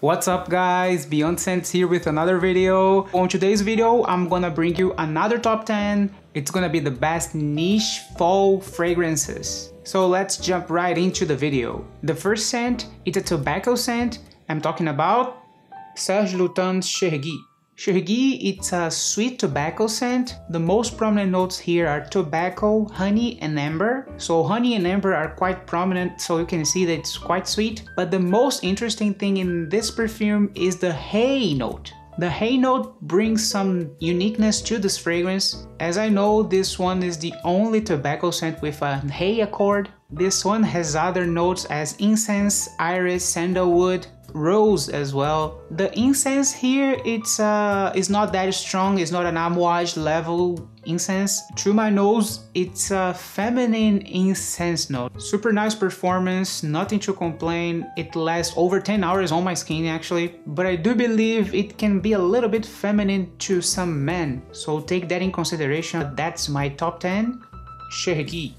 What's up guys, Beyond Scents here with another video. On today's video, I'm gonna bring you another top 10. It's gonna be the best niche fall fragrances. So let's jump right into the video. The first scent is a tobacco scent. I'm talking about Serge Lutens Chergui. Chergui, it's a sweet tobacco scent. The most prominent notes here are tobacco, honey and amber. So honey and amber are quite prominent, so you can see that it's quite sweet. But the most interesting thing in this perfume is the hay note. The hay note brings some uniqueness to this fragrance. As I know, this one is the only tobacco scent with a hay accord. This one has other notes as incense, iris, sandalwood, rose as well. The incense here, it's not that strong. It's not an amouage level incense. Through my nose, it's a feminine incense note. Super nice performance, nothing to complain. It lasts over 10 hours on my skin actually, but I do believe it can be a little bit feminine to some men, so take that in consideration. That's my top 10, Chergui.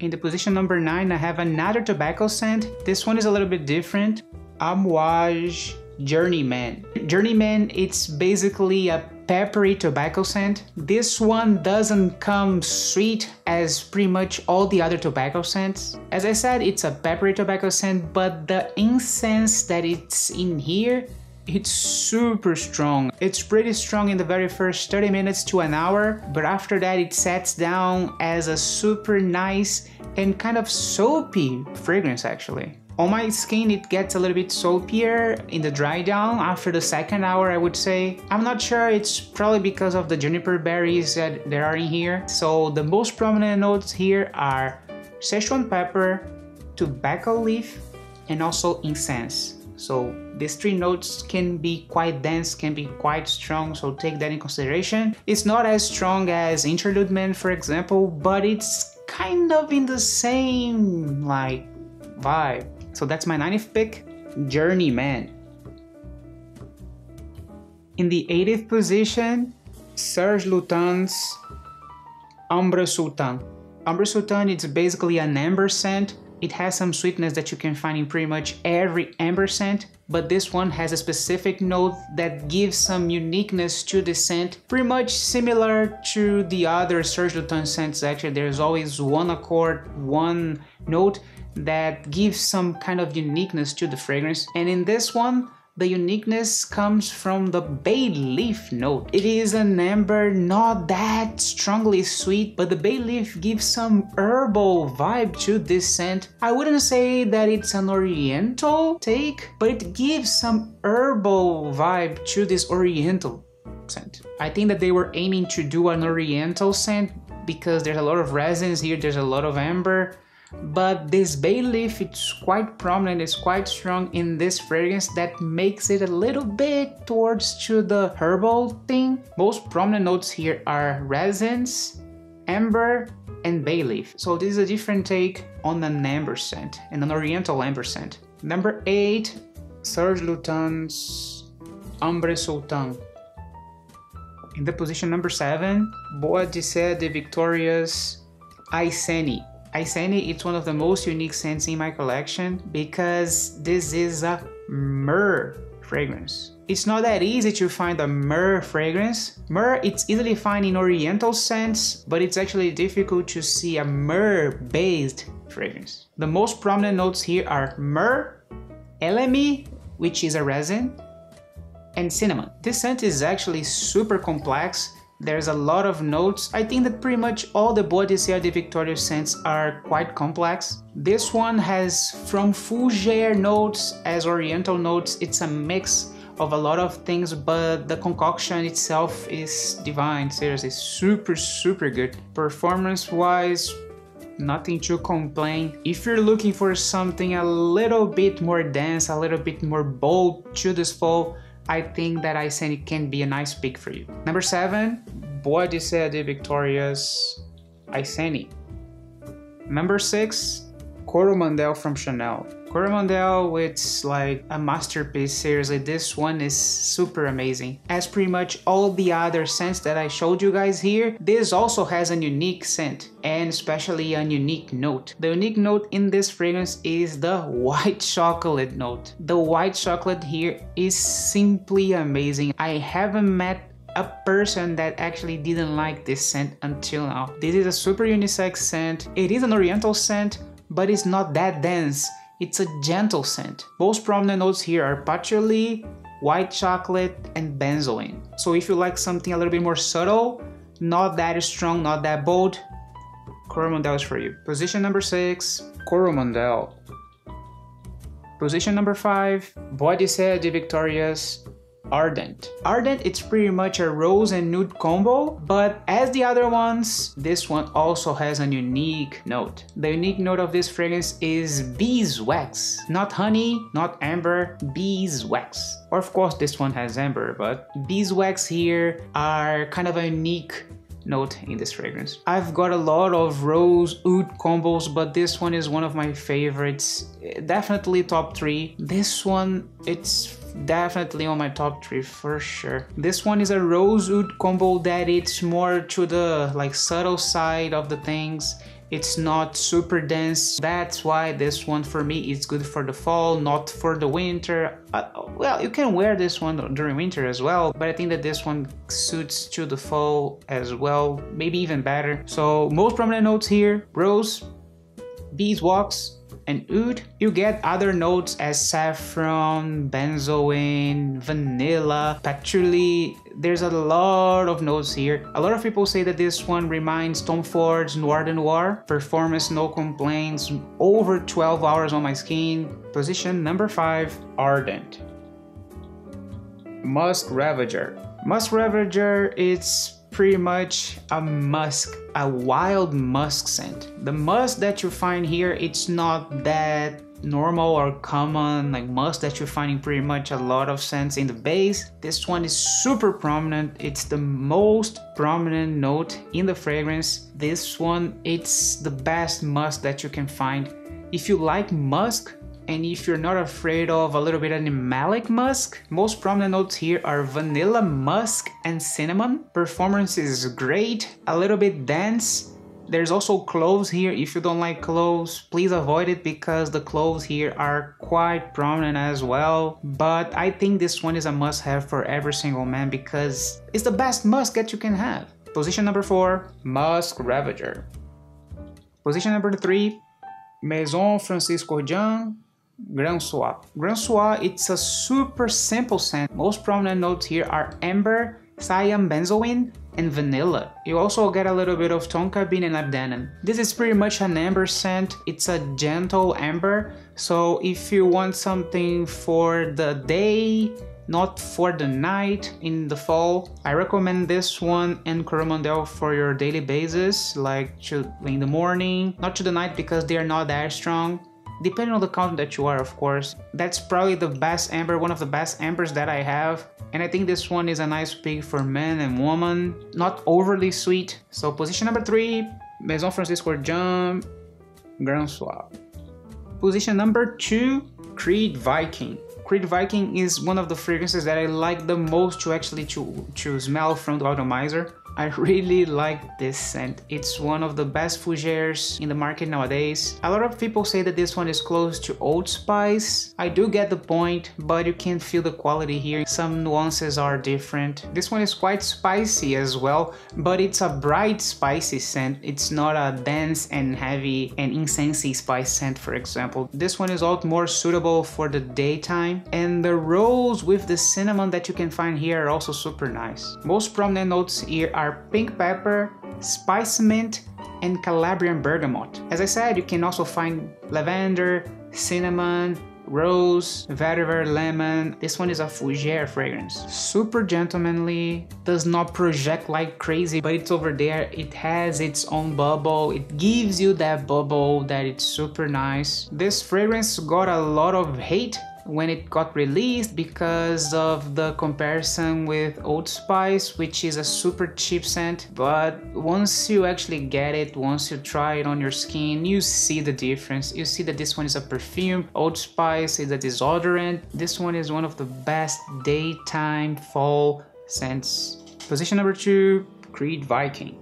In the position number 9, I have another tobacco scent. This one is a little bit different. Amouage Journeyman. Journeyman, it's basically a peppery tobacco scent. This one doesn't come sweet as pretty much all the other tobacco scents. As I said, it's a peppery tobacco scent, but the incense that it's in here, it's super strong. It's pretty strong in the very first 30 minutes to an hour, but after that it sets down as a super nice and kind of soapy fragrance actually. On my skin it gets a little bit soapier in the dry down after the second hour, I would say. I'm not sure, it's probably because of the juniper berries that there are in here. So the most prominent notes here are Szechuan pepper, tobacco leaf and also incense. So these three notes can be quite dense, can be quite strong, so take that in consideration. It's not as strong as Interlude Man, for example, but it's kind of in the same like vibe. So that's my 9th pick, Journeyman. In the 8th position, Serge Lutens Ambre Sultan. Ambre Sultan, it's basically an amber scent. It has some sweetness that you can find in pretty much every amber scent, but this one has a specific note that gives some uniqueness to the scent, pretty much similar to the other Serge Lutens scents. Actually, there's always one accord, one note that gives some kind of uniqueness to the fragrance, and in this one, the uniqueness comes from the bay leaf note. It is an amber, not that strongly sweet, but the bay leaf gives some herbal vibe to this scent. I wouldn't say that it's an oriental take, but it gives some herbal vibe to this oriental scent. I think that they were aiming to do an oriental scent because there's a lot of resins here, there's a lot of amber. But this bay leaf, it's quite prominent, it's quite strong in this fragrance that makes it a little bit towards to the herbal thing. Most prominent notes here are resins, amber and bay leaf. So this is a different take on an amber scent, and an oriental amber scent. Number 8, Serge Lutens Ambre Sultan. In the position number 7, Boadicea the Victorious Iceni. Iceni, it's one of the most unique scents in my collection because this is a myrrh fragrance. It's not that easy to find a myrrh fragrance. Myrrh, it's easily found in oriental scents, but it's actually difficult to see a myrrh-based fragrance. The most prominent notes here are myrrh, elemi, which is a resin, and cinnamon. This scent is actually super complex. There's a lot of notes. I think that pretty much all the Boadicea de Victorious scents are quite complex. This one has from fougere notes as oriental notes. It's a mix of a lot of things, but the concoction itself is divine. Seriously, super, super good. Performance-wise, nothing to complain. If you're looking for something a little bit more dense, a little bit more bold to this fall, I think that Iceni can be a nice pick for you. Number 7, Boadicea de Victorious Iceni. Number 6, Coromandel from Chanel. Coromandel, it's like a masterpiece, seriously, this one is super amazing. As pretty much all the other scents that I showed you guys here, this also has a unique scent, and especially a unique note. The unique note in this fragrance is the white chocolate note. The white chocolate here is simply amazing. I haven't met a person that actually didn't like this scent until now. This is a super unisex scent. It is an oriental scent, but it's not that dense. It's a gentle scent. Most prominent notes here are patchouli, white chocolate, and benzoin. So if you like something a little bit more subtle, not that strong, not that bold, Coromandel is for you. Position number 6, Coromandel. Position number 5, Boadicea the Victorious, Ardent. Ardent, it's pretty much a rose and nude combo, but as the other ones, this one also has a unique note. The unique note of this fragrance is beeswax. Not honey, not amber, beeswax. Or of course this one has amber, but beeswax here are kind of a unique note in this fragrance. I've got a lot of rose oud combos, but this one is one of my favorites. Definitely top 3. This one, it's definitely on my top 3 for sure. This one is a rose oud combo that it's more to the like subtle side of the things. It's not super dense. That's why this one for me is good for the fall, not for the winter. Well, you can wear this one during winter as well, but I think that this one suits to the fall as well, maybe even better. So most prominent notes here, rose, beeswax, and oud. You get other notes as saffron, benzoin, vanilla, patchouli. There's a lot of notes here. A lot of people say that this one reminds Tom Ford's Noir de Noir. Performance, no complaints, over 12 hours on my skin. Position number 5, Ardent. Musk Ravageur. Musk Ravageur, it's pretty much a musk, a wild musk scent. The musk that you find here, it's not that normal or common like musk that you find in pretty much a lot of scents in the base. This one is super prominent. It's the most prominent note in the fragrance. This one, it's the best musk that you can find. If you like musk, and if you're not afraid of a little bit animalic musk, most prominent notes here are vanilla, musk, and cinnamon. Performance is great, a little bit dense. There's also cloves here. If you don't like cloves, please avoid it because the cloves here are quite prominent as well. But I think this one is a must-have for every single man because it's the best musk that you can have. Position number 4, Musk Ravageur. Position number 3, Maison Francis Kurkdjian, Grand Soir. Grand Soir, it's a super simple scent. Most prominent notes here are amber, cyan, benzoin, and vanilla. You also get a little bit of tonka bean and labdanum. This is pretty much an amber scent. It's a gentle amber, so if you want something for the day, not for the night in the fall, I recommend this one and Coromandel for your daily basis, like in the morning, not to the night because they are not that strong. Depending on the count that you are, of course. That's probably the best amber, one of the best ambers that I have. And I think this one is a nice pick for men and woman. Not overly sweet. So position number 3, Maison Francis Kurkdjian, Grand Soir. Position number 2, Creed Viking. Creed Viking is one of the fragrances that I like the most to actually to smell from the atomizer. I really like this scent. It's one of the best fougères in the market nowadays. A lot of people say that this one is close to Old Spice. I do get the point, but you can feel the quality here. Some nuances are different. This one is quite spicy as well, but it's a bright spicy scent. It's not a dense and heavy and incensey spice scent, for example. This one is a lot more suitable for the daytime. And the rose with the cinnamon that you can find here are also super nice. Most prominent notes here are pink pepper, spice mint, and Calabrian bergamot. As I said, you can also find lavender, cinnamon, rose, vetiver, lemon. This one is a fougère fragrance. Super gentlemanly, does not project like crazy, but it's over there. It has its own bubble. It gives you that bubble that it's super nice. This fragrance got a lot of hate when it got released because of the comparison with Old Spice, which is a super cheap scent, but once you actually get it, once you try it on your skin, you see the difference. You see that this one is a perfume, Old Spice is a deodorant. This one is one of the best daytime fall scents. Position number 2, Creed Viking.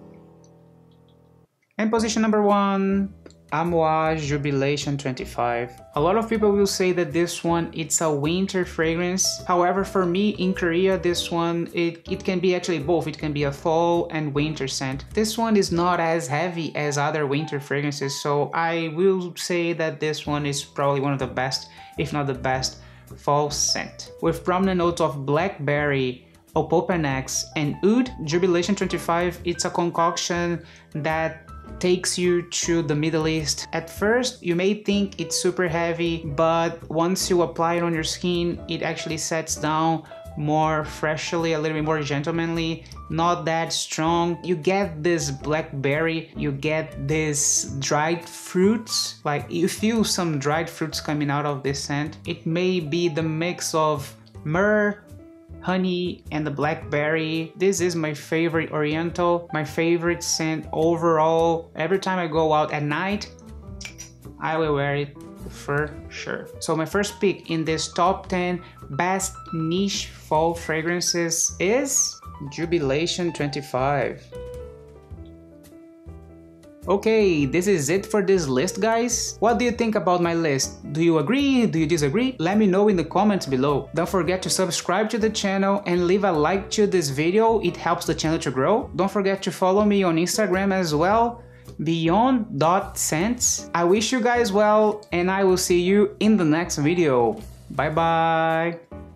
And position number 1, Amouage Jubilation 25. A lot of people will say that this one, it's a winter fragrance. However, for me, in Korea, this one, it can be actually both. It can be a fall and winter scent. This one is not as heavy as other winter fragrances, so I will say that this one is probably one of the best, if not the best, fall scent. With prominent notes of blackberry, Opopanax and oud, Jubilation 25, it's a concoction that takes you to the Middle East. At first, you may think it's super heavy, but once you apply it on your skin, it actually sets down more freshly, a little bit more gentlemanly, not that strong. You get this blackberry, you get this dried fruits, like you feel some dried fruits coming out of this scent. It may be the mix of myrrh, honey and the blackberry. This is my favorite oriental, my favorite scent overall. Every time I go out at night, I will wear it for sure. So my first pick in this top 10 best niche fall fragrances is Jubilation 25. Okay, this is it for this list, guys. What do you think about my list? Do you agree? Do you disagree? Let me know in the comments below. Don't forget to subscribe to the channel and leave a like to this video. It helps the channel to grow. Don't forget to follow me on Instagram as well, beyond.scents. I wish you guys well and I will see you in the next video. Bye bye!